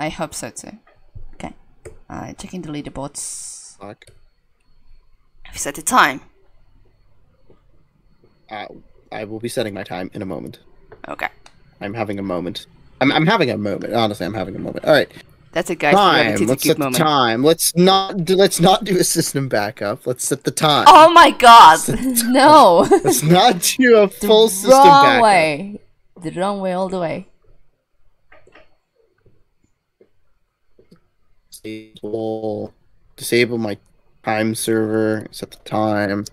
I hope so too. Okay. Checking the leaderboards. Okay. Have you set a time? I will be setting my time in a moment. Okay. I'm having a moment. I'm having a moment. Honestly, I'm having a moment. All right. That's it, guys. Time. Let's set the time. Let's not do a system backup. Let's set the time. Oh my God! No. Let's not do a full system backup. Wrong way. The wrong way all the way. Disable my time server. Set the time.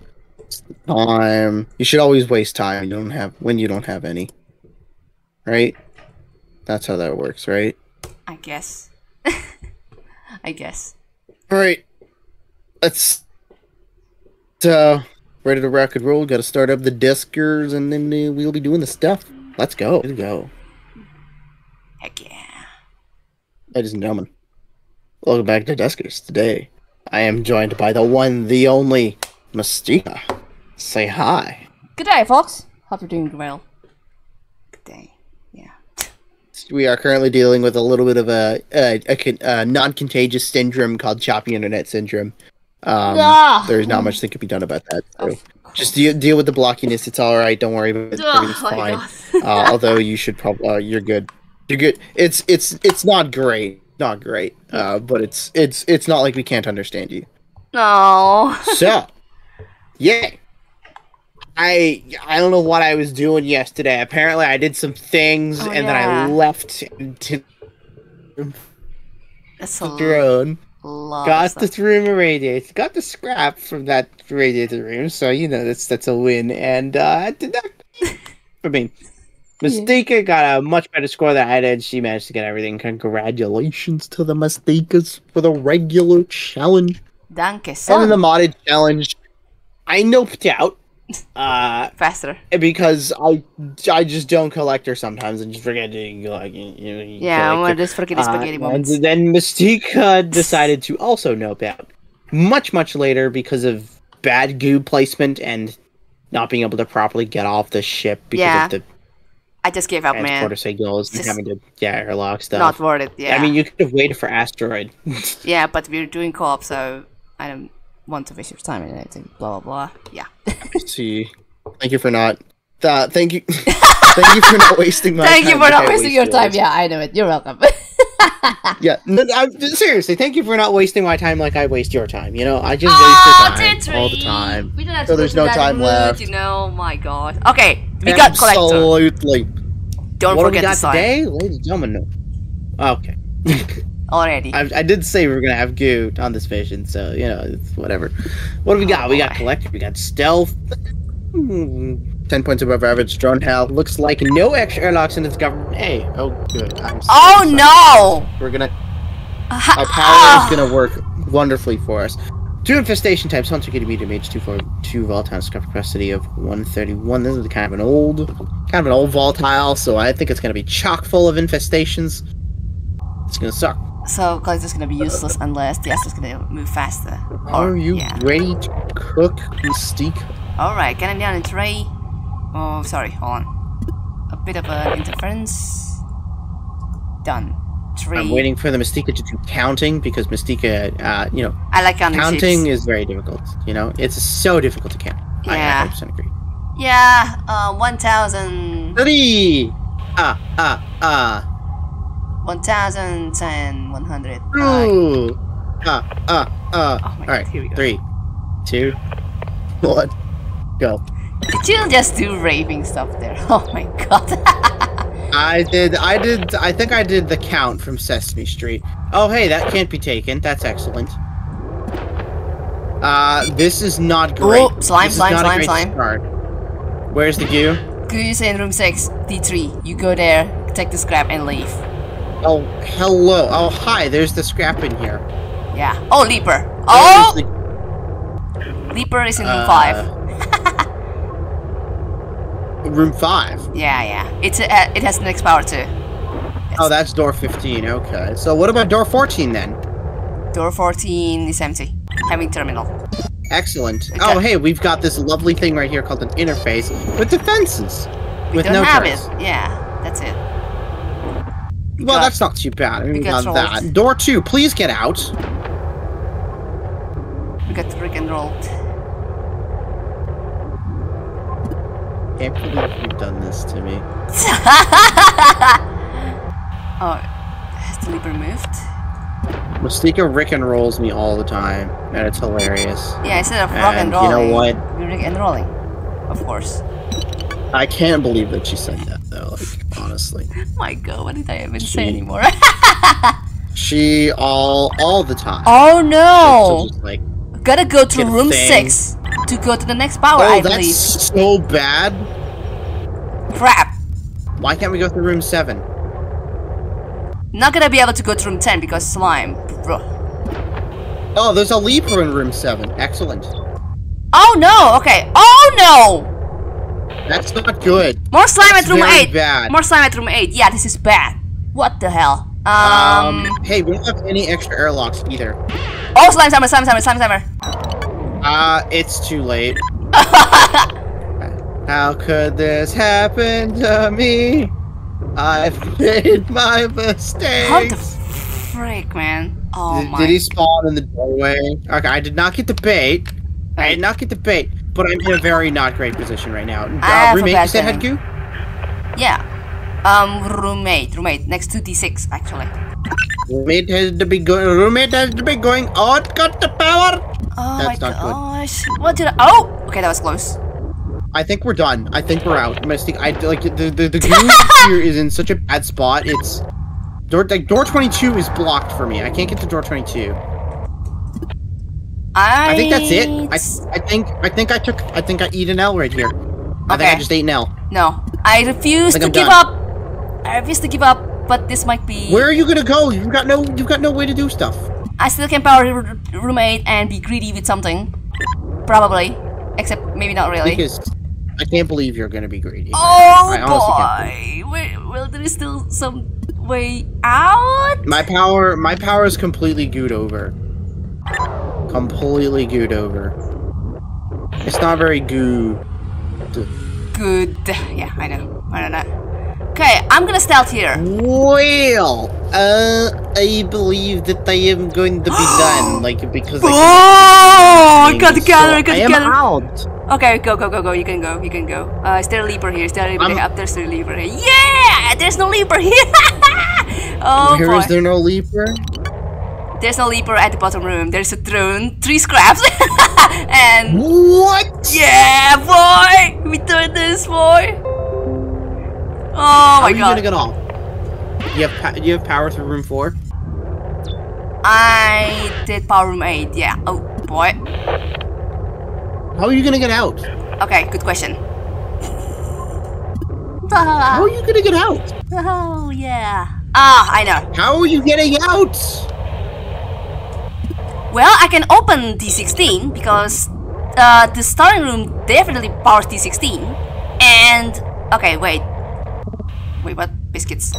You should always waste time. You don't have any. Right? That's how that works, right? I guess. I guess. Alright. Let's ready to rock and roll. Gotta start up the Duskers and then we'll be doing the stuff. Let's go. Let's go. Heck yeah. Ladies and gentlemen, welcome back to Duskers. Today, I am joined by the one, the only, Mustika. Say hi. Good day, folks. Hope you're doing well. Good day. Yeah. We are currently dealing with a little bit of a non-contagious syndrome called choppy internet syndrome. There's not much that can be done about that. So just deal with the blockiness. It's all right. Don't worry about it. Everything's fine. Although you should probably you're good. You're good. It's not great. Not great. But it's not like we can't understand you. No. So. Yeah, I don't know what I was doing yesterday. Apparently, I did some things and then I left to the drone. Got the room irradiated. Got the scrap from that radiator room, so you know that's a win. And I did that. I mean, Mustika got a much better score than I did. She managed to get everything. Congratulations to the Mustikas for the regular challenge. Danke, son. And the modded challenge. I noped out faster because I just don't collect her sometimes and just forget to like I want to just forget the spaghetti moments. And then Mustika decided to also nope out much later because of bad goo placement and not being able to properly get off the ship because of the. I just gave up, man. Signals and having to airlock stuff. Not worth it. Yeah. I mean, you could have waited for asteroid. Yeah, but we're doing co-op, so I don't. Want to waste your time and everything, blah blah blah. Yeah. See, thank you for not. Thank you for not wasting my. Thank time. Thank you for not wasting your time. Yeah, I know it. You're welcome. Yeah, no, seriously, thank you for not wasting my time like I waste your time. You know, I just waste your time all the time. We don't have to so there's no time mood, left. You know, my God. Okay, we got collector. Absolutely. Don't forget the sign. What we got today, ladies and gentlemen. No. Okay. Already. I did say we were gonna have goo on this vision, so you know it's whatever. What do we got? We got collector. We got stealth. 10 points above average. Drone hell looks like no extra airlocks in its government. Hey, oh good. I'm so sorry. No! We're gonna. Our power is gonna work wonderfully for us. 2 infestation types. Hunter getting medium age 242 volatile scuff capacity of 131. This is kind of an old volatile, so I think it's gonna be chock full of infestations. It's gonna suck. So collector's gonna be useless unless the asteroid's gonna move faster. Are you ready to cook, Mystique? Alright, can I down in 3? Oh, sorry, hold on. A bit of an interference. Done. 3. I'm waiting for the Mystica to do counting because Mystica, I like counting chips. Is very difficult. You know, it's so difficult to count. Yeah. I 100% agree. Yeah, 1,003. 1,010, 100. Ooh. Oh all right, God, here we go. 3, 2, 1, go. Did you just do raving stuff there? Oh my God. I think I did the count from Sesame Street. Oh hey, that can't be taken. That's excellent. This is not great. Ooh, slime. Start. Where's the goo? Goo is in room 6, D3. You go there, take the scrap and leave. Oh, hello. Oh, hi. There's the scrap in here. Yeah. Oh, Leaper. Oh! Leaper is in room 5. Room 5? Yeah. It has next power, too. Yes. Oh, that's door 15. Okay. So what about door 14, then? Door 14 is empty. Having terminal. Excellent. Okay. Oh, hey, we've got this lovely thing right here called an interface with defenses. We don't have it. Yeah, that's it. Well, that's not too bad. I mean, not that. Door 2, please get out. We got freaking rolled. I can't believe you've done this to me. Oh, has the lever moved? Mustika rick and rolls me all the time, and it's hilarious. Yeah, instead of rock and rolling, you know what? You're rick and rolling, of course. I can't believe that she said that, though. Like, honestly. My God, what did I even say anymore? She all the time. Oh no! So just, like, gotta go to room 6 to go to the next power. Oh, I believe. That's so bad. Crap. Why can't we go through room 7? Not gonna be able to go to room 10 because slime, bro. Oh, there's a leaper in room 7. Excellent. Oh no! Okay. Oh no! That's not good. More slime at room 8. Bad. More slime at room 8. Yeah, this is bad. What the hell? Hey, we don't have any extra airlocks either. Oh, slime timer! Slime timer! Slime timer! It's too late. How could this happen to me? I've made my mistakes. How the frick, man? Oh my! Did he spawn in the doorway? Okay, I did not get the bait. I did not get the bait, but I'm in a very not great position right now. Roommate, you said had goo? Yeah. Roommate, next to D6 actually. Roommate has to be going. Roommate has to be going. Oh, it got the power. Oh my gosh! What did I? Oh, okay, that was close. I think we're done. I think we're out. I like the goo here is in such a bad spot. It's door 22 is blocked for me. I can't get to door 22. I think that's it. I think I eat an L right here. I think I just ate an L. No, I refuse to give up. I refuse to give up. But this might be. Where are you gonna go? You've got no way to do stuff. I still can power roommate and be greedy with something, probably. Except maybe not really. Because I can't believe you're gonna be greedy. Oh boy! Well, there is still some way out. My power is completely gooed over. Completely gooed over. It's not very good. Good. Yeah, I know. I don't know. Okay, I'm gonna stealth here. Well, I believe that I am going to be done. Like because. Oh! I got the gather. I am out. Okay, go. You can go. Is there a leaper here? Is there a leaper here? Up there's a leaper here. Yeah! There's no leaper here! Oh, boy. Is there no leaper? There's no leaper at the bottom room. There's a throne, 3 scraps, and... What? Yeah, boy! We did this, boy! Oh, my God. How are you gonna get off? Do you have power through room 4? I did power room 8, yeah. Oh, boy. How are you gonna get out? Okay, good question. How are you gonna get out? Oh, yeah. I know. How are you getting out? Well, I can open D16 because the starting room definitely powers D16. And... Okay, wait. Wait, what? Biscuits.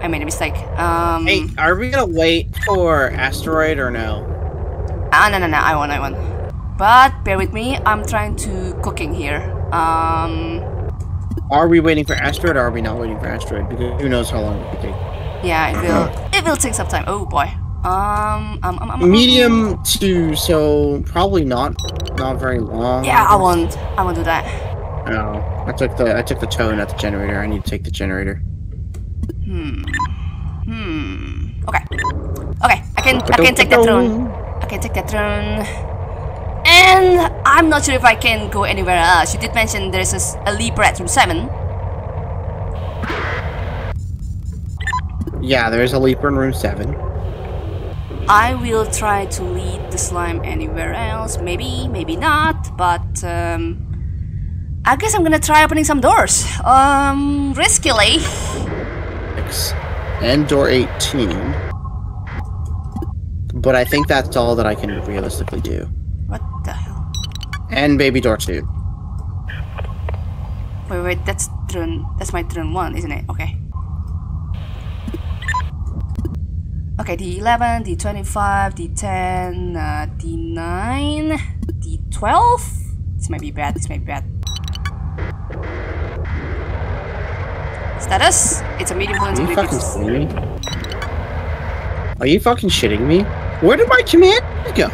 I made a mistake. Hey, are we gonna wait for Asteroid or no? No, I won. But bear with me, I'm trying to cooking here. Are we waiting for Asteroid or are we not waiting for Asteroid? Because who knows how long it will take. Yeah, it will take some time. Oh boy. Medium two, so probably not very long. Yeah, I won't do that. Oh. I took the tow, not the generator. I need to take the generator. Okay. Okay, I can take that drone. I can take that drone. And I'm not sure if I can go anywhere else. You did mention there's a leaper at room 7. Yeah, there's a leaper in room 7. I will try to lead the slime anywhere else. Maybe, maybe not. But I guess I'm gonna try opening some doors. Riskily. And door 18. But I think that's all that I can realistically do. What the hell? And baby door 2. Wait, that's my turn 1, isn't it? Okay. Okay, D11, D25, D10, D9, D12. This might be bad. Status? It's a medium point. Are you fucking shitting me? Where did my command go?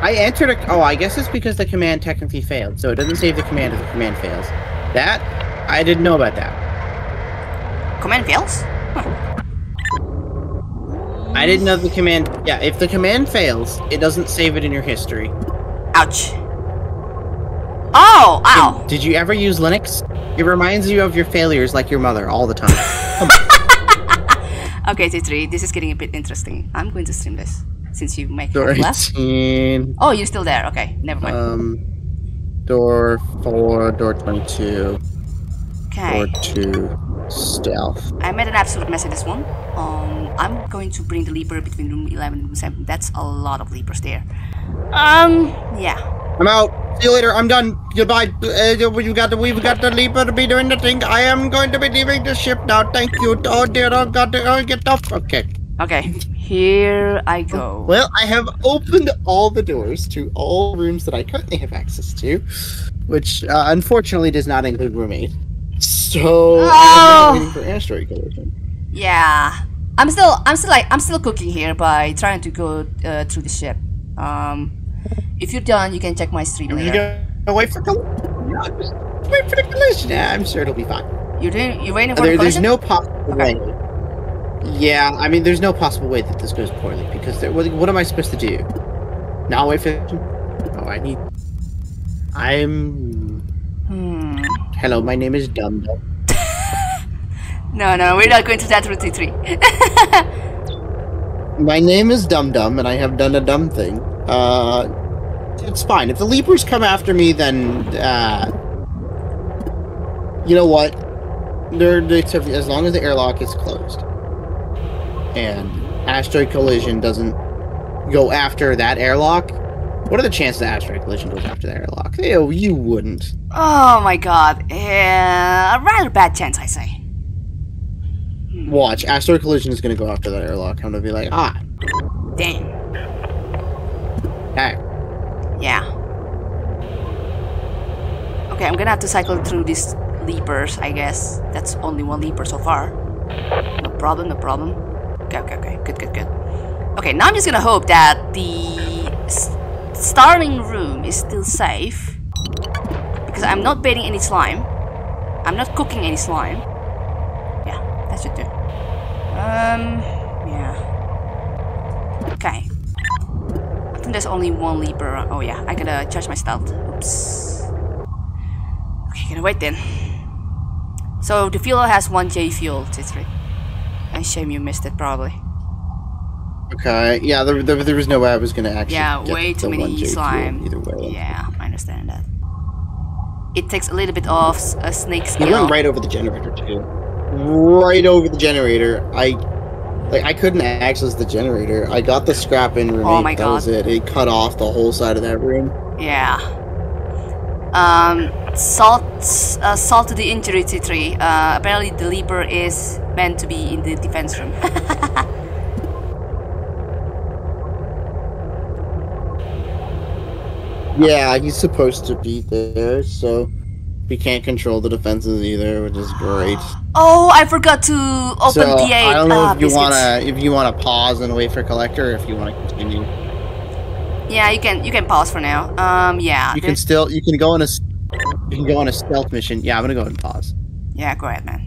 I entered a... Oh, I guess it's because the command technically failed, so it doesn't save the command if the command fails. That? I didn't know about that. Command fails? Huh. I didn't know the command... Yeah, if the command fails, it doesn't save it in your history. Ouch. Oh, ow. Did you ever use Linux? It reminds you of your failures like your mother all the time. Okay, T3, this is getting a bit interesting. I'm going to stream this. Since you might have left. Oh, you're still there. Okay, never mind. Door 4, door 22. Okay. Door 2, stealth. I made an absolute mess of this one. I'm going to bring the leaper between room 11 and room 7. That's a lot of leapers there. Yeah. I'm out. See you later. I'm done. Goodbye. We've got the leaper to be doing the thing. I am going to be leaving the ship now. Thank you. Oh dear. Oh god. Oh, get off. Okay. Okay, here I go. Well, I have opened all the doors to all rooms that I currently have access to, which unfortunately does not include room 8. So I'm waiting for asteroid collision. Yeah, I'm still cooking here by trying to go through the ship. If you're done, you can check my stream later. Wait for the collision. Yeah, I'm sure it'll be fine. You're waiting for the collision? There's no possible way. Yeah, I mean, there's no possible way that this goes poorly, because what am I supposed to do? Now wait for... Oh, I need... Hello, my name is Dum Dum. No, we're not going to that route, T3. My name is Dum Dum, and I have done a dumb thing. It's fine. If the Leapers come after me, then, you know what? As long as the airlock is closed. And asteroid collision doesn't go after that airlock. What are the chances that asteroid collision goes after the airlock? Oh, you wouldn't. Oh my god. A rather bad chance, I say. Watch. Asteroid collision is going to go after that airlock. I'm going to be like, ah. Dang. Hey. Yeah. Okay, I'm going to have to cycle through these leapers, I guess. That's only one leaper so far. No problem, no problem. Okay, good. Okay, now I'm just gonna hope that the starting room is still safe. Because I'm not baiting any slime. I'm not cooking any slime. Yeah, that should do. Yeah. Okay. I think there's only one leaper around. Oh yeah, I gotta charge my stealth. Oops. Okay, gonna wait then. So the fuel has 1J fuel, T3. Shame you missed it, probably. Okay, yeah, there was no way I was gonna actually. Yeah, get way too many slime. Either way. Yeah, I understand that. It takes a little bit of a snake skill. You went right over the generator too. Right over the generator. I couldn't access the generator. I got the scrap in room. Oh my god, that was it. It cut off the whole side of that room. Yeah. Salt to the injury, T3. Apparently the leaper is meant to be in the defense room. Yeah, he's supposed to be there, so we can't control the defenses either, which is great. Oh, I forgot to open so, P8. I don't know if you wanna pause and wait for collector, or if you wanna continue. Yeah, you can pause for now. Yeah. You can go on a stealth mission. Yeah, I'm gonna go ahead and pause. Yeah, go ahead, man.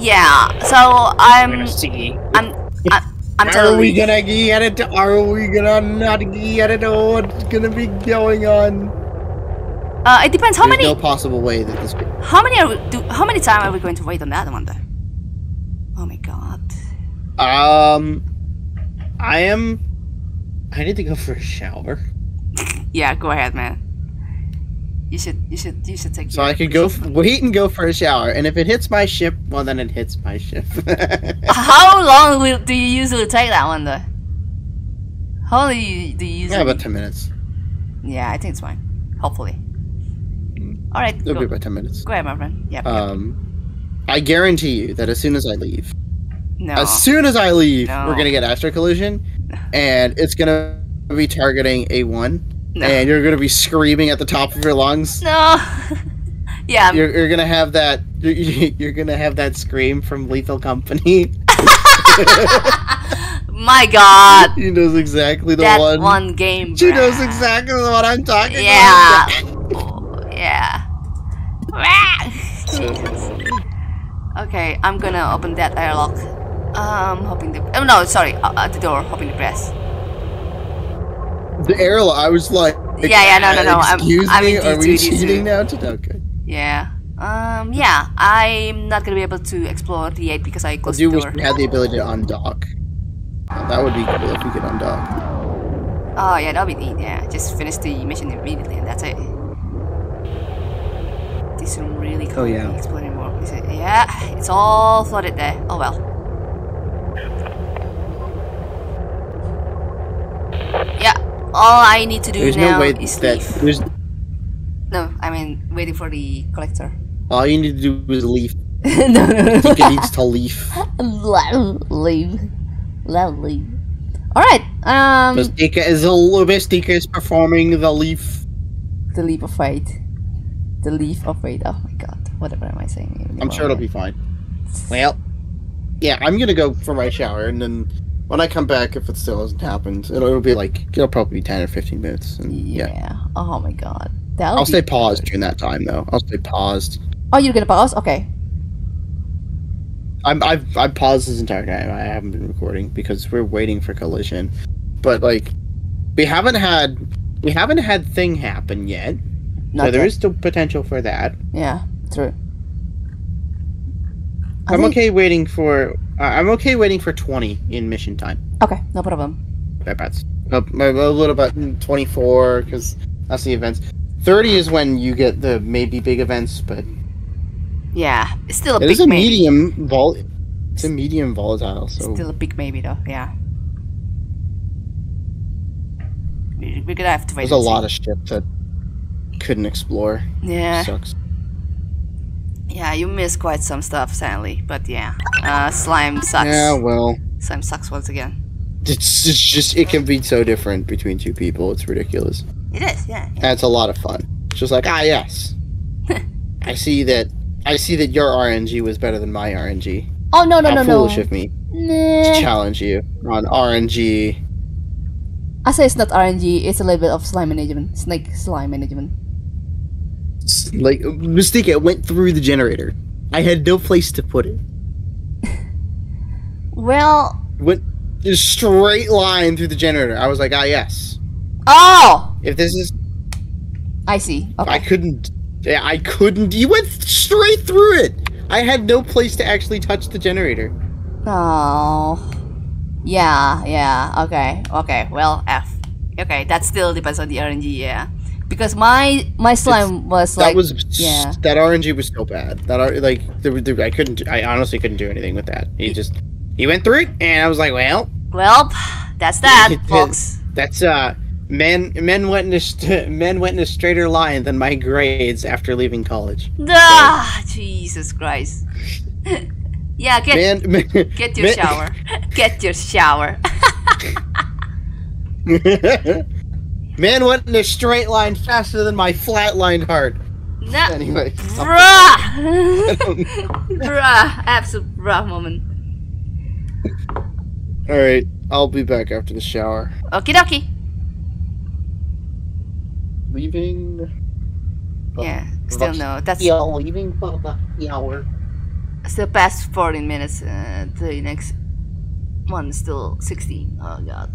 Yeah. So Are we gonna not get it? Oh, what's gonna be going on? It depends. There's no possible way that this. How many time are we going to wait on that one though? Oh my god. I need to go for a shower. Yeah, go ahead, man. You should take. So I could go wait and go for a shower, and if it hits my ship, well, then it hits my ship. How long do you usually take that one, though? How long do you usually? Yeah, about 10 minutes. Yeah, I think it's fine. Hopefully. All right. It'll be about 10 minutes. Go ahead, my friend. Yeah. I guarantee you that as soon as I leave. No. As soon as I leave, we're gonna get asteroid collision, and it's gonna be targeting A1. No. And you're going to be screaming at the top of your lungs. No. Yeah. You're going to have that. You're going to have that scream from Lethal Company. My God. She knows exactly the that one. That one game. She knows exactly the one I'm talking about. Yeah. Yeah. Jesus. Okay, I'm gonna open that airlock. Hoping the. Oh no, sorry, at the door, hoping to press. The airlock. I was like. Yeah, no. Excuse me. Are we cheating now? Okay. Yeah. Yeah. I'm not gonna be able to explore D8 because I closed the door. I do wish we had the ability to undock. That would be cool if we could undock. Oh yeah, that would be neat. Yeah, just finish the mission immediately, and that's it. This room really can't be explored anymore. Is it? Yeah, it's all flooded there. Oh well. Yeah, all I need to do now is leave. No, I mean waiting for the collector. All you need to do is leave. No. Tika needs to leave. Leave. Lovely. All right. Mustika is performing the leaf. The leap of faith. The leaf of faith. Oh my God. Whatever am I saying? I'm sure it'll be fine. Well, yeah. I'm gonna go for my shower, and then when I come back, if it still hasn't happened, it'll be like it'll probably be 10 or 15 minutes. And yeah. Oh my God. I'll stay paused during that time, though. I'll stay paused. Oh, you're gonna pause? Okay. I've paused this entire time. I haven't been recording because we're waiting for collision, but like we haven't had thing happen yet. So there is still potential for that. Yeah, true. I'm okay waiting for 20 in mission time. Okay, no problem. That's a little bit 24 because that's the events. 30 is when you get the maybe big events, but. Yeah, it's still a big maybe. It is a medium volatile. It's a medium volatile, so... Still a big maybe, though, yeah. We're gonna have to wait. There's a lot of shit that couldn't explore. Yeah. Sucks. Yeah, you missed quite some stuff, sadly, but yeah. Slime sucks. Yeah, well... Slime sucks once again. It's just... It can be so different between two people, it's ridiculous. It is, yeah. And it's a lot of fun. It's just like, ah, yes. I see that your RNG was better than my RNG. Oh, no. How foolish of me to challenge you on RNG. I say it's not RNG, it's a little bit of slime management. Snake slime management. Like, Mustika, it went through the generator. I had no place to put it. Well... Went a straight line through the generator. I was like, ah, yes. Oh! If this is... I see. Okay. I couldn't. You went straight through it. I had no place to actually touch the generator. Oh. Yeah. Okay. Well, F. Okay, that still depends on the RNG. Yeah, because my slime that RNG was so bad. That I couldn't. I honestly couldn't do anything with that. He went through it, and I was like, well, that's that, folks. That's. Men went in a straighter line than my grades after leaving college. Ah, so, Jesus Christ! Yeah, get your shower. Get your shower. Man went in a straight line faster than my flat-lined heart. No. Anyway, bruh, absolute bruh moment. All right, I'll be back after the shower. Okie dokie. Leaving. Yeah, still no. That's leaving for the hour. Still past 14 minutes. The next one is still 16. Oh God.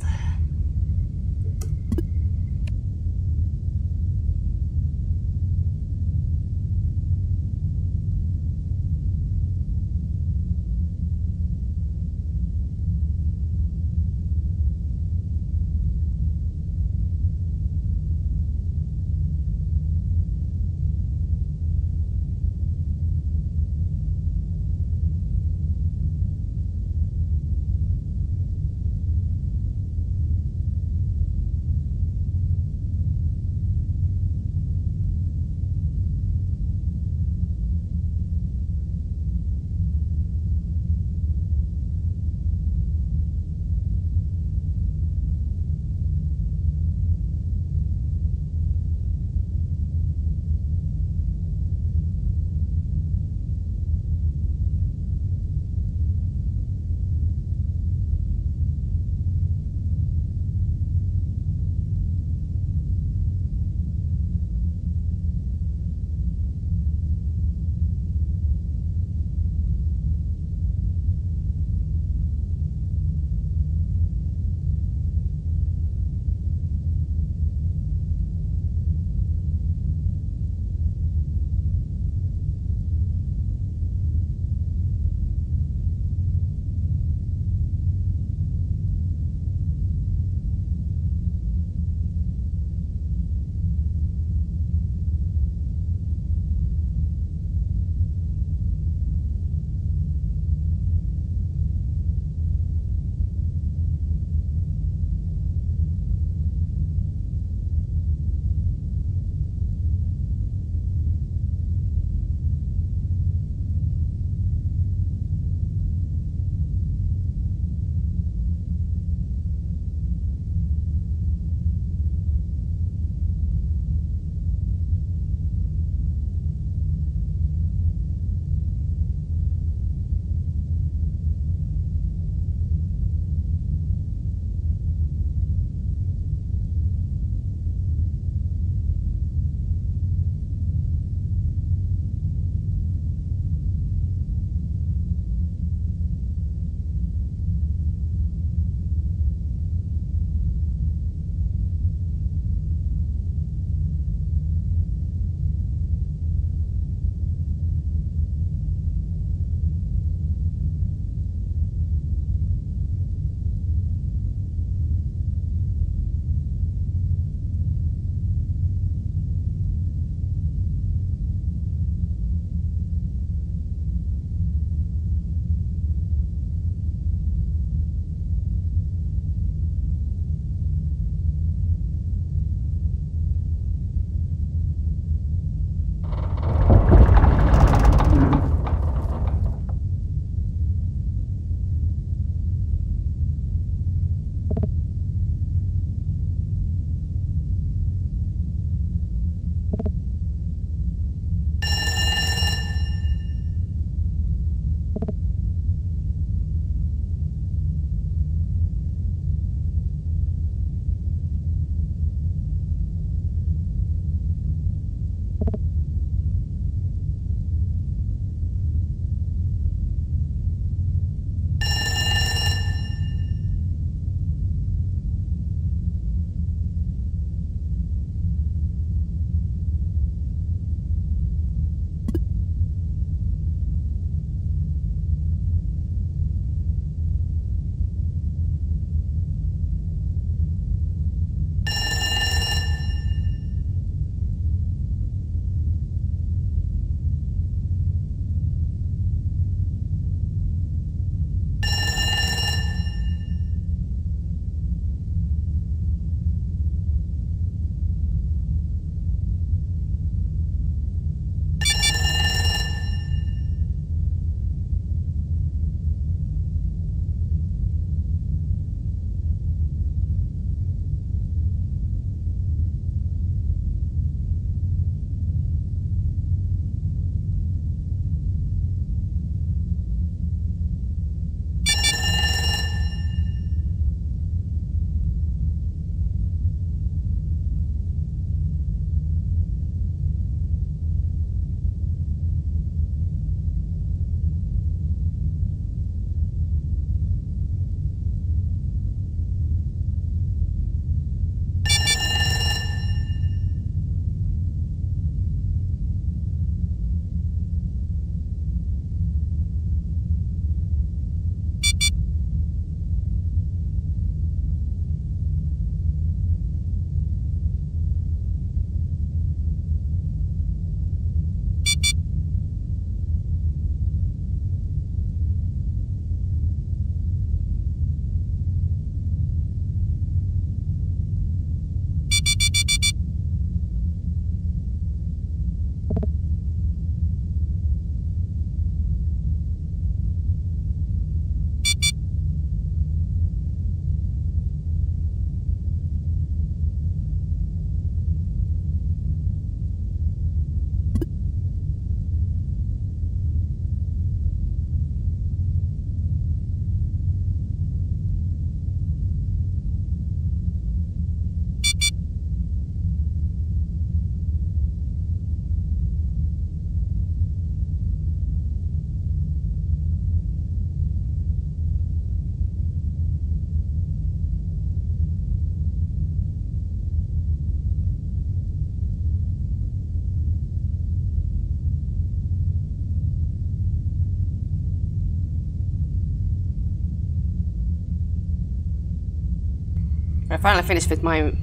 I finally finished with my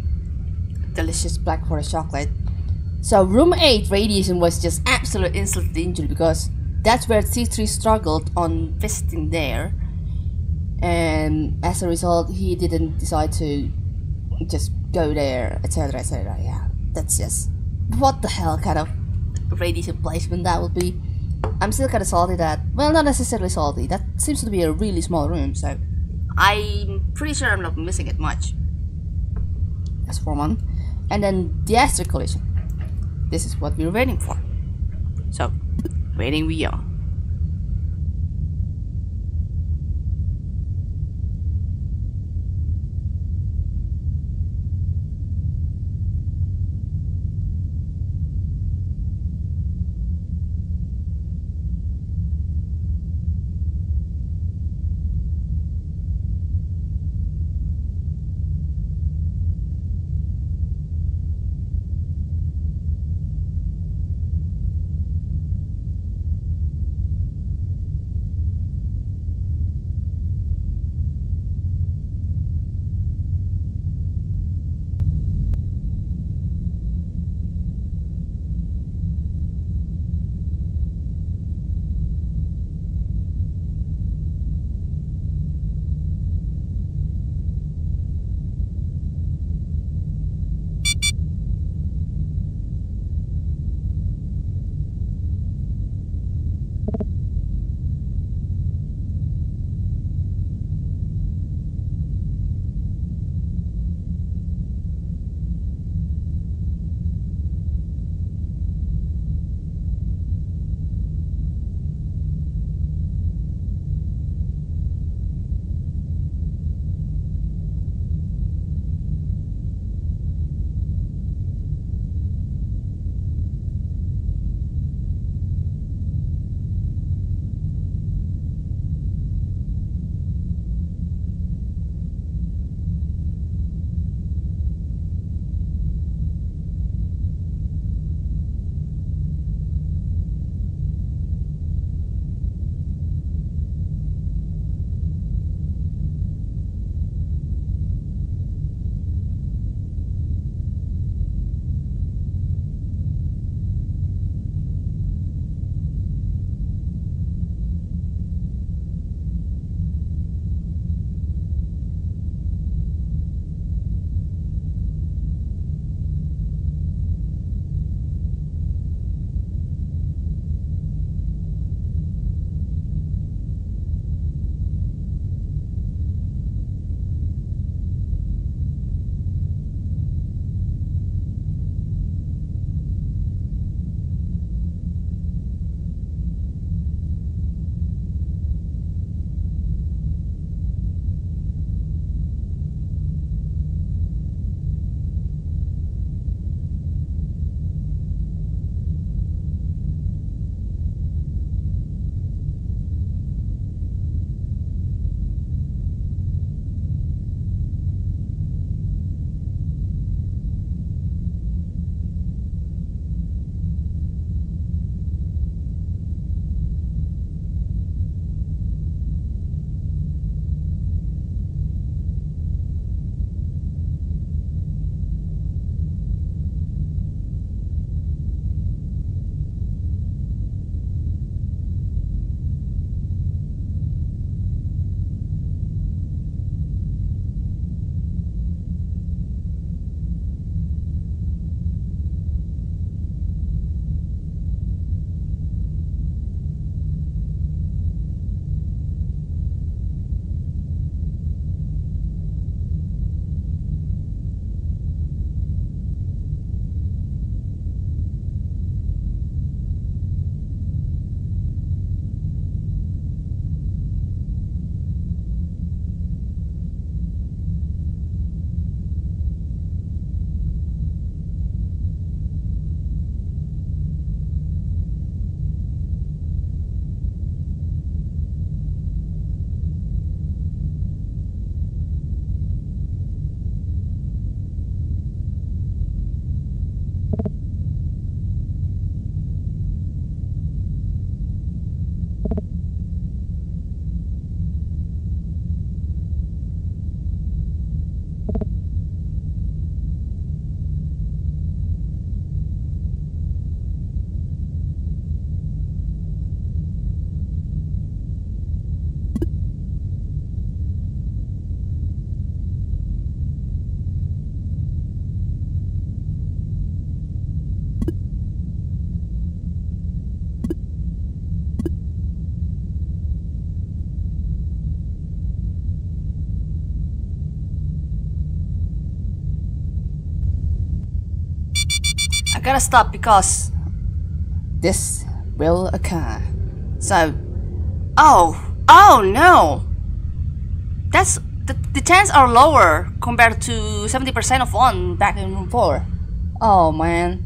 delicious black forest chocolate. So room 8 radiation was just absolute insult to the injury, because that's where T3 struggled on visiting there, and as a result he didn't decide to just go there, etc, etc. Yeah, that's just what the hell kind of radiation placement that would be. I'm still kind of salty that, well, not necessarily salty, that seems to be a really small room, so I'm pretty sure I'm not missing it much. That's for one. And then the astro collision, this is what we were waiting for, so waiting we are. gotta stop because this will occur. So, oh no! That's the chances are lower compared to 70% of one back in room 4. Oh man.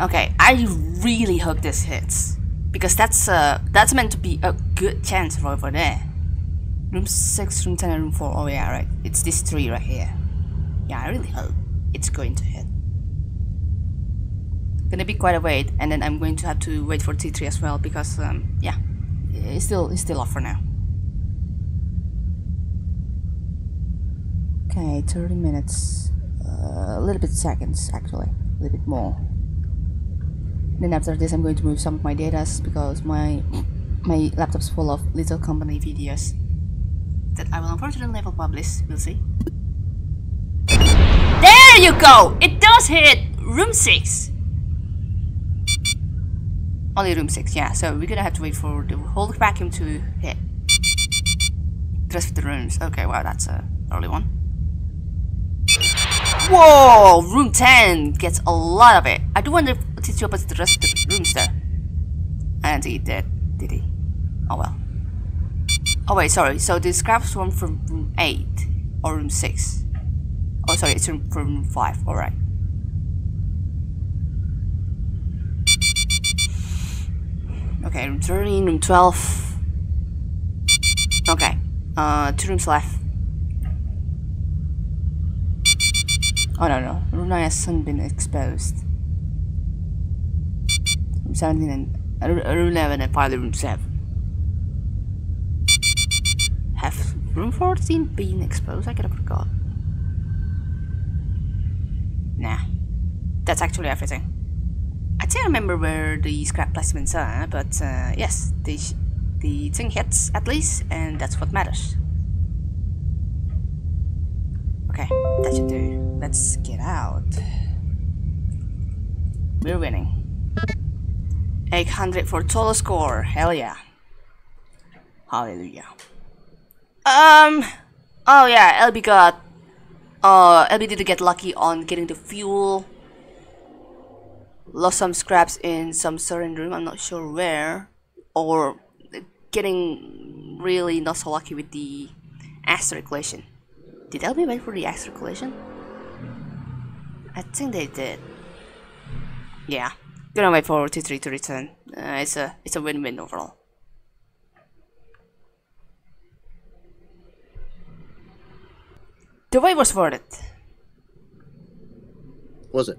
Okay, I really hope this hits because that's meant to be a good chance right over there. Room 6, room 10, and room 4. Oh yeah, right. It's these 3 right here. Yeah, I really hope it's going to hit. Gonna be quite a wait, and then I'm going to have to wait for T3 as well because yeah, it's still off for now. Okay, 30 minutes, a little bit seconds actually, a little bit more. Then after this, I'm going to move some of my data because my laptop's full of Lethal Company videos that I will unfortunately never publish. We'll see. There you go. It does hit room 6. Only room 6, yeah. So we're gonna have to wait for the whole vacuum to hit. The rest of the rooms. Okay, wow, that's a early one. Whoa, room 10 gets a lot of it. I do wonder if T3 opens the rest of the rooms there. And he did, Oh well. Oh wait, sorry. So the scraps one from room 8 or room 6. Oh sorry, it's from room 5. All right. Okay, room 13, room 12. Okay, 2 rooms left. Oh no, room 9 hasn't been exposed. Room 17 and room 11 and finally room 7. Have room 14 been exposed? I could have forgot. Nah, that's actually everything. I can't remember where the scrap placements are, but yes, the thing hits at least, and that's what matters. Okay, that should do. Let's get out. We're winning. 800 for total score. Hell yeah. Hallelujah. Oh yeah, LB got. LB did get lucky on getting the fuel. Lost some scraps in some certain room, I'm not sure where, or getting really not so lucky with the asteroid collision. Did LB wait for the asteroid collision? I think they did. Yeah, gonna wait for T3 to return. It's a win-win overall. The wait was worth it. Was it?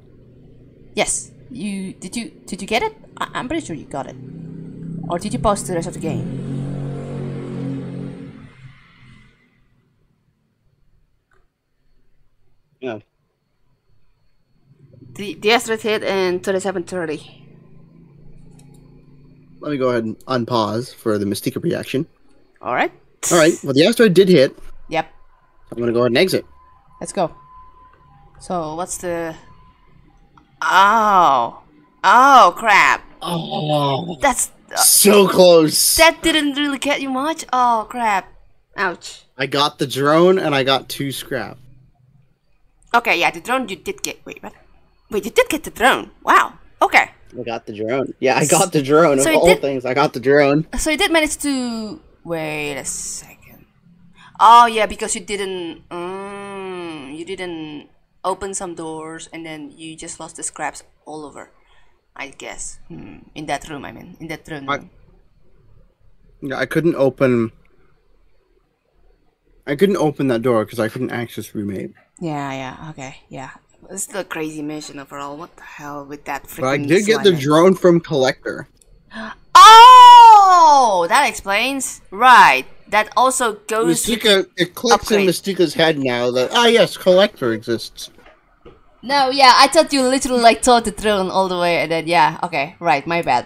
Yes. Did you get it? I'm pretty sure you got it. Or did you pause the rest of the game? Yeah. The asteroid hit in 37:30. Let me go ahead and unpause for the Mustika reaction. Alright. Alright, well the asteroid did hit. Yep. I'm gonna go ahead and exit. Let's go. So what's the Oh crap. Oh, that's so close. That didn't really get you much. Oh crap. Ouch. I got the drone and I got 2 scrap. Okay, yeah, the drone you did get. Wait, what? Wait, you did get the drone. Wow. Okay. I got the drone. Yeah, I got the drone. So of all things, I got the drone. So you did manage to. Wait a second. Oh yeah, because you didn't. You didn't open some doors, and then you just lost the scraps all over, I guess. In that room, I mean. In that room. Yeah, I couldn't open that door because I couldn't access room 8. Yeah, yeah, okay, yeah. It's still a crazy mission overall. What the hell with that freaking. But I did get the drone from Collector. Oh! That explains. Right. That also goes Mustika, it clicks upgrade. In Mustika's head now that, ah yes, Collector exists. No, yeah, I thought you literally like taught the drone all the way and then, yeah, okay, right, my bad.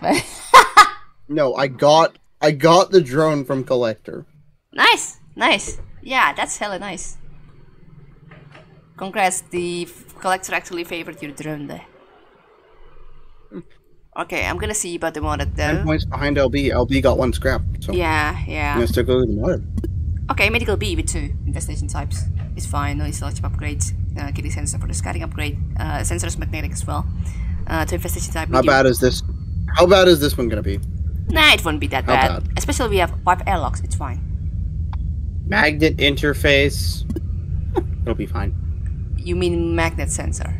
No, I got the drone from Collector. Nice, nice. Yeah, that's hella nice. Congrats, the Collector actually favored your drone there. Okay, I'm gonna see about the modded though. 9 points behind LB. LB got 1 scrap. So yeah, yeah. Let's take a look at the modded. Okay, medical B with 2 investigation types. It's fine. No installation upgrades. Kitty sensor for the scanning upgrade. Sensor's magnetic as well. To investigate type. How bad is this? How bad is this one gonna be? Nah, it won't be that bad. Especially we have 5 airlocks. It's fine. Magnet interface. It'll be fine. You mean magnet sensor?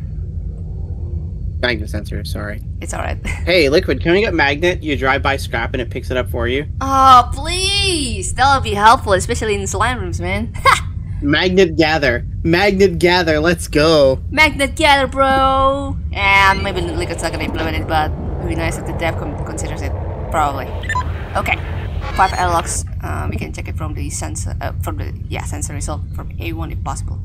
Magnet sensor, sorry. It's alright. Hey, Liquid, can we get magnet? You drive by scrap and it picks it up for you. Oh, please! That'll be helpful, especially in slime rooms, man. Magnet gather. Magnet gather, let's go. Magnet gather, bro! Yeah, maybe Liquid's not gonna implement it, but it would be nice if the dev considers it. Probably. Okay. 5 airlocks. We can check it from the sensor, sensor result from A1 if possible.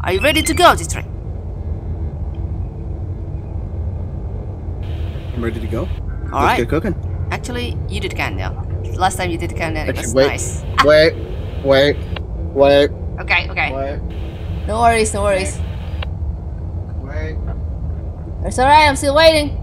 Are you ready to go, District? I'm ready to go. All right. Let's get cooking. Actually, you did countdown. Last time you did countdown, it was nice. Wait. Okay, okay. Wait. No worries, no worries. Wait. It's all right. I'm still waiting.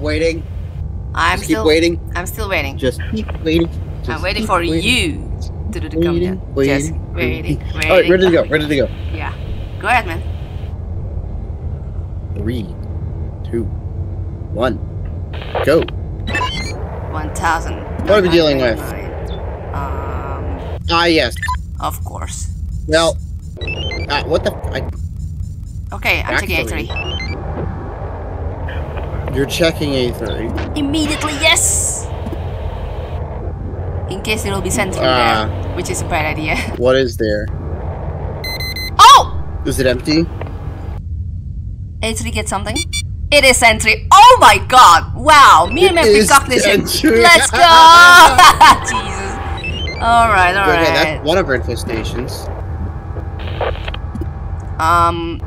Waiting. I'm still waiting. Just keep waiting. I'm waiting for you to do the countdown. Just waiting. All right, ready to go. Yeah. Go ahead, man. 3, 2, 1, go. 1,000. What are we dealing with? Yes. Of course. Well. What the? Okay, I'm taking A3. You're checking A3. Immediately, yes! In case it'll be sent from there, which is a bad idea. What is there? Oh! Is it empty? A3 get something? It is entry. Oh my god! Wow! Minimum precognition. Let's go! Jesus. Alright, alright. Okay, that's one of our infestations.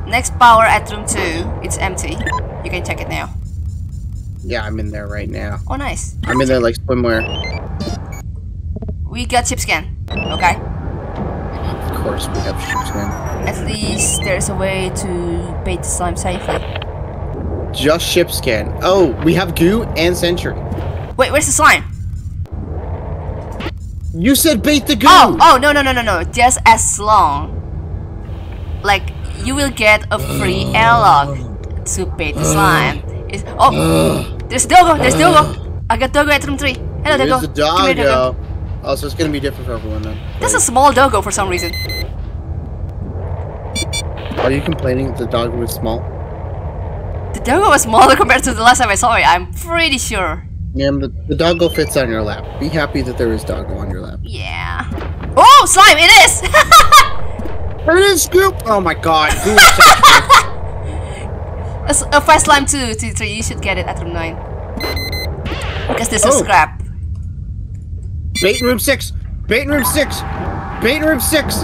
Next power at room 2. It's empty. You can check it now. Yeah, I'm in there right now. Oh, nice. I'm in there like swimwear. We got chip scan. Okay. Of course we have chip scan. At least there's a way to bait the slime safely. Just chip scan. Oh, we have goo and sentry. Wait, where's the slime? You said bait the goo. Oh, no. Just as long. Like, you will get a free airlock to bait the slime. There's Dogo! There's Dogo! I got Dogo at room 3. Hello, Dogo. There's a doggo. Come here, Dogo. Oh, so it's gonna be different for everyone then. That's a small Dogo for some reason. Are you complaining that the Dogo was small? The Dogo was smaller compared to the last time I saw it, I'm pretty sure. Yeah, the Dogo fits on your lap. Be happy that there is Dogo on your lap. Yeah. Oh, slime! It is! It is Goop! Oh my god. A fast slime too, T3. You should get it at room 9. Because there's a scrap. Bait in room 6! Bait in room 6! Bait in room 6!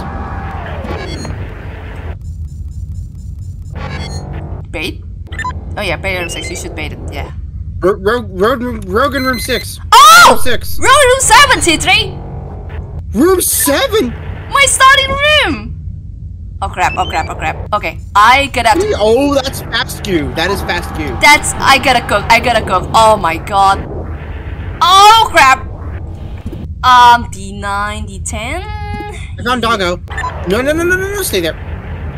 Bait? Oh yeah, bait in room 6. You should bait it, yeah. Rogue in room 6! Oh! Rogue in room 7, T3! Room 7?! My starting room! Oh crap. Okay, I gotta... Oh, that's fast queue. That is fast queue. That's... I gotta cook. Oh my god. Oh crap. D9, D10? I found Doggo. No, stay there.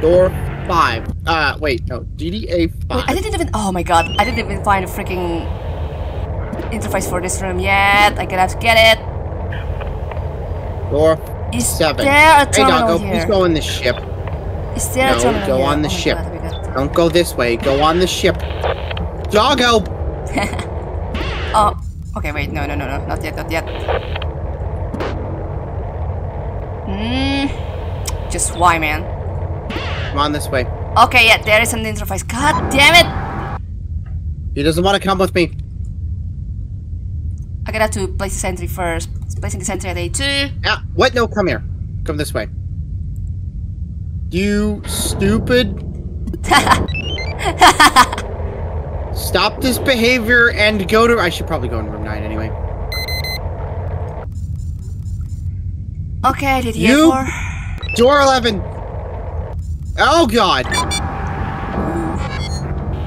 Door 5. Wait, no. DDA 5. Wait, I didn't even... Oh my god. I didn't even find a freaking interface for this room yet. I gotta have to get it. Door 7. There a terminal here? Hey Doggo, please go in this ship. No, go on the ship. God, don't go this way. Go on the ship. Doggo! Oh, okay, wait. No. Not yet. Just why, man? Come on this way. Okay, yeah, there is an interface. God damn it! He doesn't want to come with me. I gotta have to place the sentry first. Placing the sentry at A2. What? No, come here. Come this way. You stupid. Stop this behavior and go to... I should probably go in room 9 anyway. Okay, I did you... Four. Door 11. Oh, God.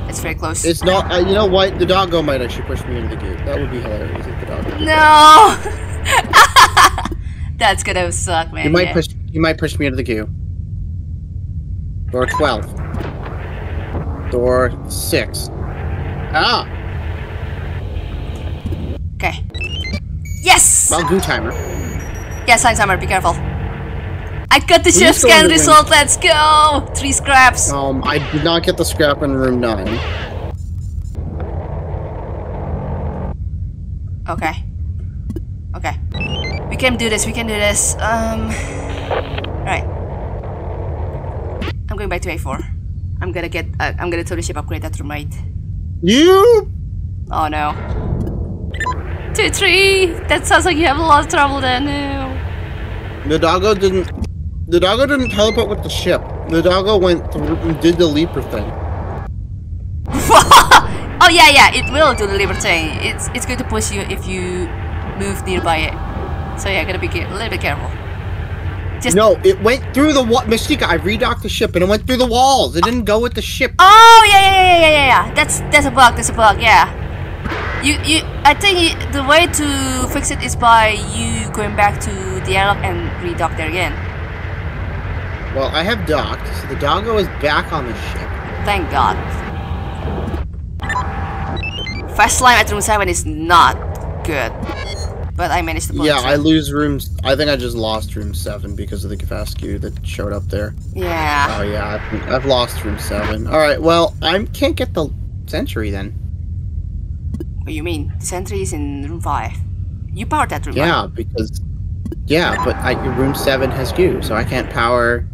It's very close. It's not... you know what? The doggo might actually push me into the gate. That would be hilarious if the doggo... No! That's gonna suck, man. You might push me into the queue. Door 12. Door 6. Ah! Okay. Yes! Well, goo timer. Yes, sign timer, be careful. I got the chef scan result, let's go! 3 scraps. I did not get the scrap in room 9. Okay. Okay. We can do this, we can do this. Alright. I'm going back to A4. I'm gonna totally ship upgrade that room, right? You! Oh no. 2, 3! That sounds like you have a lot of trouble there, no. The doggo didn't teleport with the ship. The doggo went through and did the leaper thing. Oh yeah, yeah, it will do the leaper thing. It's going to push you if you move nearby it. So yeah, gotta be a little bit careful. Just no, it went through the wall. Mustika, I redocked the ship and it went through the walls. It didn't go with the ship. Oh, yeah. That's a bug, yeah. I think the way to fix it is by you going back to the airlock and redock there again. Well, I have docked, so the doggo is back on the ship. Thank God. Fast slime at room 7 is not good. But I managed to pull it through. I lose rooms. I think I just lost room 7 because of the fast queue that showed up there. Yeah. Oh yeah, I've lost room 7. All right, well, I can't get the sentry then. What do you mean? The sentry is in room 5. You powered that room. Yeah, right? But room 7 has queue, so I can't power.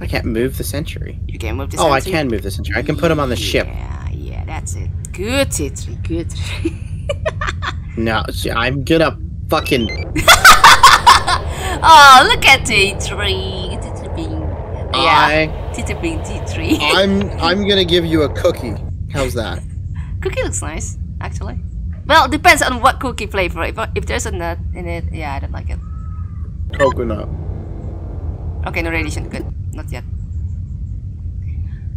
I can't move the sentry. You can't move the sentry. Oh, I can move the sentry. I can put him on the ship. Yeah, that's it. Good sentry, good. No, I'm gonna. Fucking. Oh, look at T3. T3. I'm gonna give you a cookie. How's that? Cookie looks nice, actually. Well, depends on what cookie flavor. If there's a nut in it, yeah, I don't like it. Coconut. Okay, no radiation. Good. Not yet.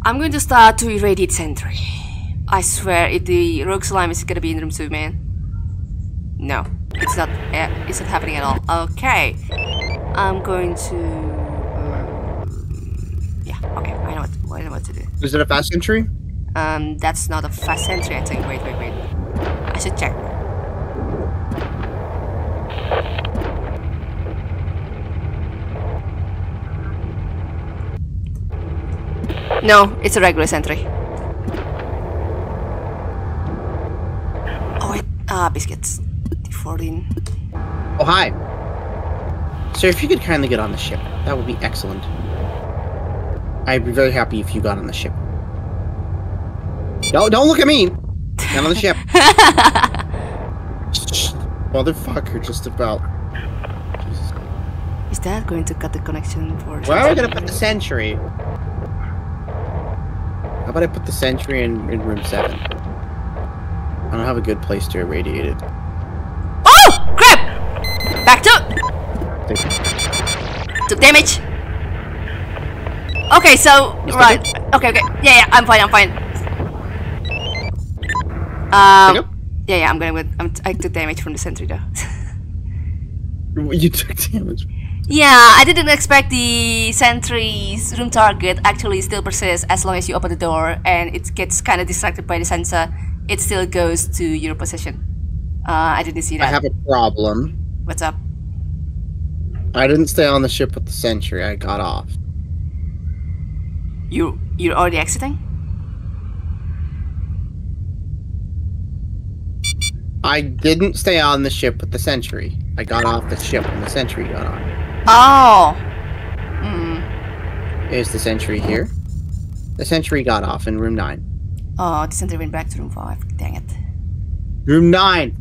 I'm going to start to irradiate sentry. I swear, if the rogue slime is gonna be in room 2, man. No. It's not happening at all. Okay, I'm going to. Yeah. Okay, I know what to do. Is it a fast entry? That's not a fast entry. I think. Wait. I should check. No, it's a regular entry. Oh wait. Biscuits. 14. Oh, hi. Sir, if you could kindly get on the ship, that would be excellent. I'd be very happy if you got on the ship. No, don't look at me! Get on the ship. Motherfucker, just about. Jesus. Is that going to cut the connection for... Where are we gonna put the sentry? How about I put the sentry in room 7? I don't have a good place to irradiate it. Back to took damage. Okay, so right. Okay. Yeah. I'm fine. Yeah. I took damage from the sentry though. You took damage. Yeah, I didn't expect the sentry's room target actually still persists as long as you open the door and it gets kind of distracted by the sensor. It still goes to your position. I didn't see that. I have a problem. What's up? I didn't stay on the ship with the sentry. I got off. You're already exiting? I didn't stay on the ship with the sentry. I got off the ship when the sentry got on. Oh. Is the sentry here? The sentry got off in room 9. Oh, the sentry went back to room 5. Dang it. Room 9.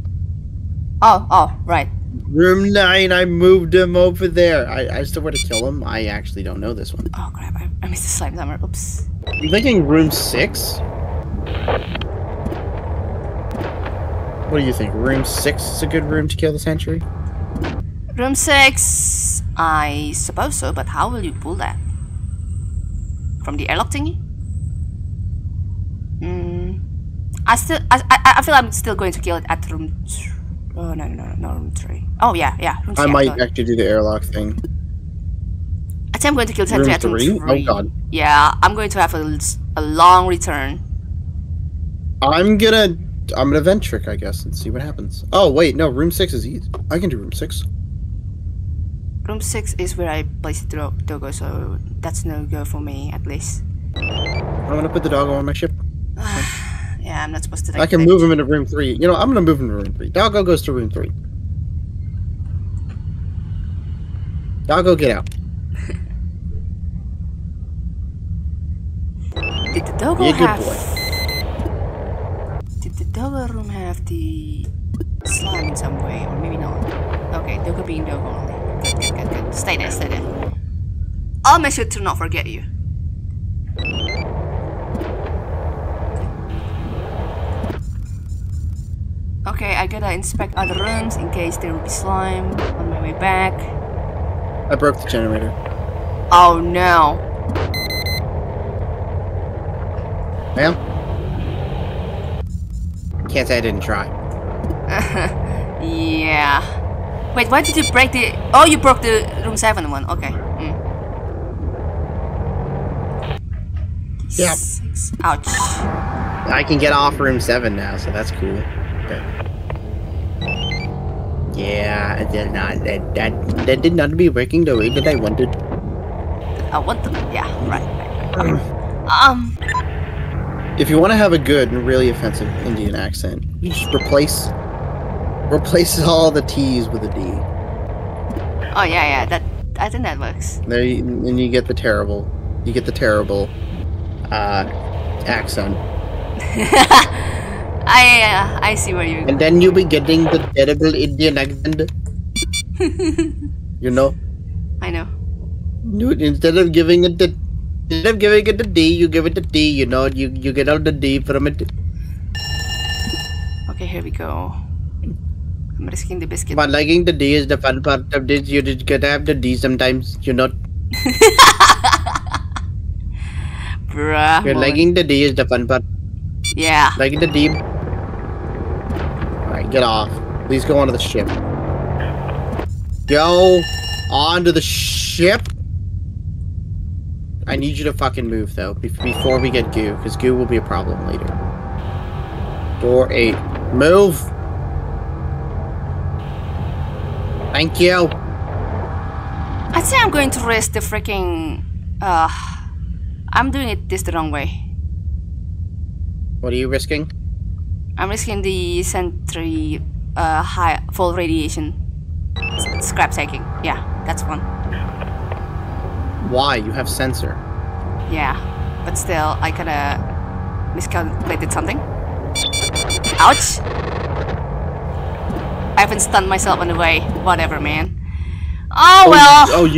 Oh, right. Room 9, I moved him over there. I still want to kill him. I actually don't know this one. Oh, crap. I missed the slime timer. Oops. You're thinking room 6? What do you think? Room 6 is a good room to kill the sentry? Room 6? I suppose so, but how will you pull that? From the airlock thingy? I feel I'm still going to kill it at room... Oh, no, room 3. Oh, yeah, room 3. I might actually do the airlock thing. I think I'm going to kill the sentry at room 3. Oh, God. Yeah, I'm going to have a long return. I'm gonna ventric, I guess, and see what happens. Oh, wait, no, room 6 is easy. I can do room 6. Room 6 is where I place the doggo, so that's no go for me, at least. I'm gonna put the doggo on my ship. Yeah, I'm not supposed to... Like, I can move him into room 3. You know, I'm gonna move him to room 3. Doggo goes to room 3. Doggo, get out. Did the doggo have... Did the Doggo room have the slime in some way, or maybe not? Okay, Doggo being Doggo only. Good. Stay there. I'll make sure to not forget you. Okay, I gotta inspect other rooms in case there will be slime on my way back. I broke the generator. Oh no. Ma'am? Can't say I didn't try. Yeah. Wait, why did you break the... Oh, you broke the room 7 one. Okay. Yeah. Ouch. I can get off room 7 now, so that's cool. Okay. Yeah, I did not... That did not be working the way that I wanted. Yeah, right. If you want to have a good and really offensive Indian accent, you just replace all the T's with a D. Oh yeah, that I think that works. There, and you get the terrible accent. I see where you're going. And then you'll be getting the terrible Indian accent. You know. I know. Dude, instead of giving it the D, you give it the D, you know, you get out the D from it. Okay, here we go. I'm risking the biscuit. But liking the D is the fun part of this. You just gotta have the D sometimes, you know. Bruh. You're liking the D is the fun part. Yeah. Liking the D. Alright, get off. Please go onto the ship. Go onto the ship. I need you to fucking move, though, before we get goo, because goo will be a problem later. Door 8. Move! Thank you! I think I'm going to raise the freaking... I'm doing it the wrong way. What are you risking? I'm risking the sentry high full radiation. Scrap taking. Yeah, that's one. Why? You have sensor. Yeah, but still, I kinda miscalculated something. Ouch! I haven't stunned myself on the way. Whatever, man. Oh, well! Oh,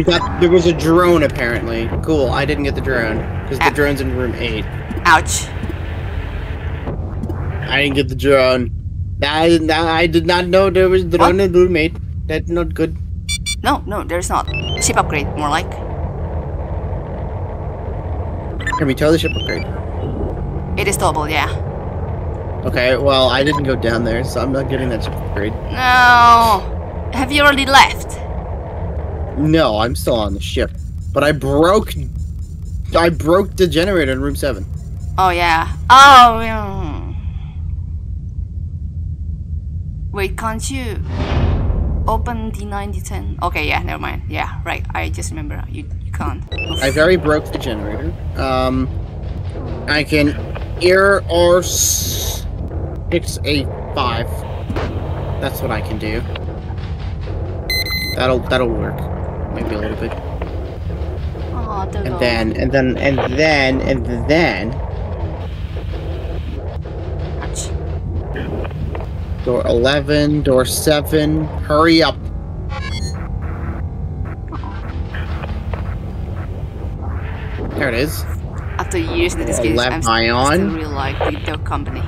there was a drone, apparently. Cool, I didn't get the drone, because the drone's in room 8. Ouch. I didn't get the drone. I did not know there was a drone in room 8. That's not good. No, there's not. Ship upgrade, more like. Can we tow the ship upgrade? It is towable, yeah. Okay, well, I didn't go down there, so I'm not getting that ship upgrade. No! Have you already left? No, I'm still on the ship. But I broke the generator in room 7. Oh, yeah. Oh, yeah. Wait, can't you open the 9D10? Okay, yeah, never mind. Yeah, right, I just remember. You can't. I very broke the generator. I can air or 685. That's what I can do. That'll work. Maybe a little bit. Oh, and then. Ouch. Door 11. Door 7. Hurry up. There it is. I After years in the Duskers, I'm still really like Lethal Company.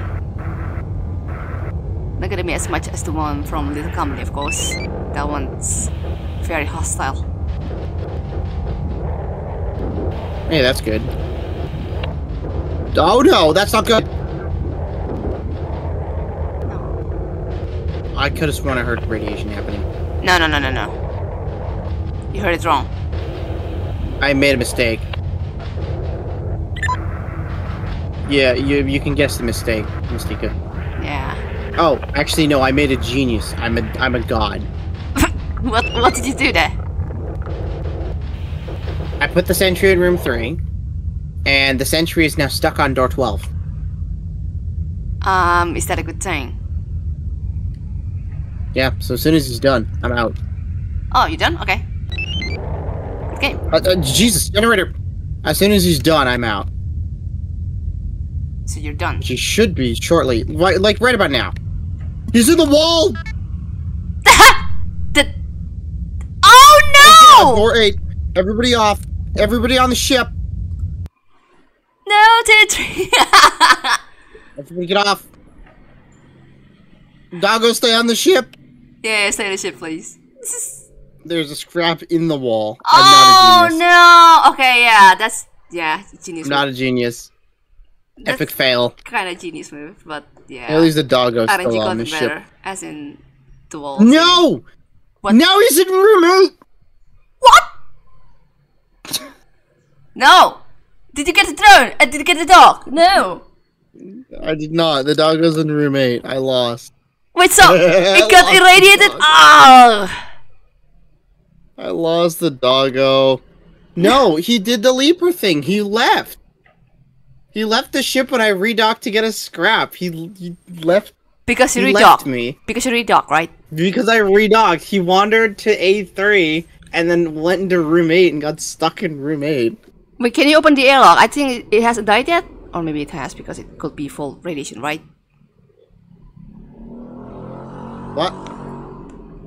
Not gonna be as much as the one from Lethal Company, of course. That one's very hostile. Hey, that's good. Oh no, that's not good! No. I could've sworn I heard radiation happening. No, no, no, no, no. You heard it wrong. I made a mistake. Yeah, you can guess the mistake, Mustika. Yeah. Oh, actually no, I made a genius. I'm a god. What did you do there? I put the sentry in room 3, and the sentry is now stuck on door 12. Is that a good thing? Yeah, so as soon as he's done, I'm out. Oh, you done? Okay. Good game. Jesus, generator! As soon as he's done, I'm out. So you're done? She should be shortly. Like, right about now. He's in the wall! Oh no! Okay, door 8. Everybody off. Everybody on the ship. No, T3. Everybody get off. Doggo, stay on the ship. Yeah, stay on the ship, please. There's a scrap in the wall. Oh, no. Okay, yeah, that's... Yeah, genius move. Not a genius. That's epic fail. Kind of genius move, but yeah. At least the doggo's still on the ship. As in the wall. No! What? Now he's in room 8! What? No! Did you get the drone? I did get the dog. No! I did not. The dog was in room 8. I lost. Wait, so it got irradiated? Oh! I lost the doggo. No, he did the leaper thing. He left. He left the ship when I redocked to get a scrap. He left. Because he redocked me. Because you redocked, right? Because I redocked. He wandered to A3 and then went into room 8 and got stuck in room 8. Wait, can you open the airlock? I think it hasn't died yet? Or maybe it has, because it could be full radiation, right? What?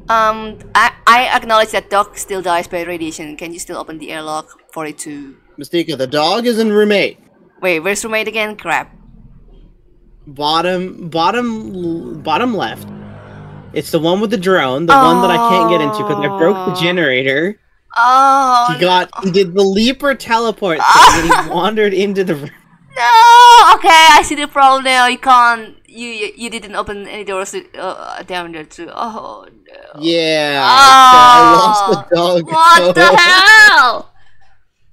I acknowledge that dog still dies by radiation. Can you still open the airlock for it to... Mustika, the dog is in room 8. Wait, where's room 8 again? Crap. Bottom left. It's the one with the drone, the one that I can't get into because I broke the generator. Oh! He did the leaper teleport thing, and he wandered into the room. No! Okay, I see the problem now. You can't. You didn't open any doors down there too. Oh no! Yeah. Oh, I lost the dog. What the hell?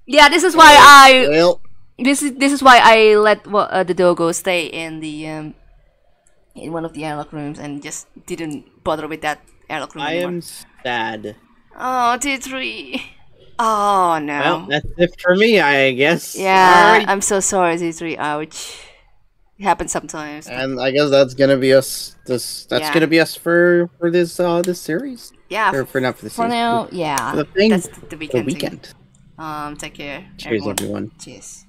Yeah, this is why this is why I let the doggo stay in the in one of the airlock rooms and just didn't bother with that airlock room anymore. I am sad. Oh, T3. Oh, no. Well, that's it for me, I guess. Yeah, right. I'm so sorry, T3. Ouch. It happens sometimes. And I guess that's gonna be us. Gonna be us for this this series. Yeah. For not for the series. For now, yeah. That's the weekend. Take care. Cheers, everyone. Cheers.